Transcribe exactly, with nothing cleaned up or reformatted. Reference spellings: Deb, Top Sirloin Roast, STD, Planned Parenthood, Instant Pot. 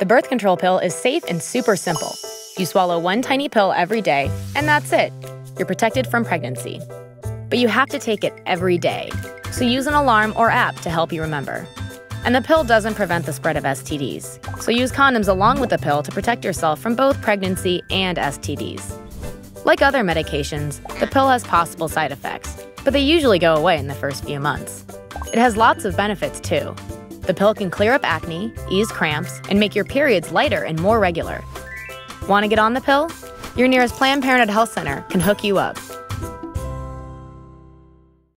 The birth control pill is safe and super simple. You swallow one tiny pill every day, and that's it. You're protected from pregnancy. But you have to take it every day, so use an alarm or app to help you remember. And the pill doesn't prevent the spread of S T Ds, so use condoms along with the pill to protect yourself from both pregnancy and S T Ds. Like other medications, the pill has possible side effects, but they usually go away in the first few months. It has lots of benefits, too. The pill can clear up acne, ease cramps, and make your periods lighter and more regular. Want to get on the pill? Your nearest Planned Parenthood health center can hook you up.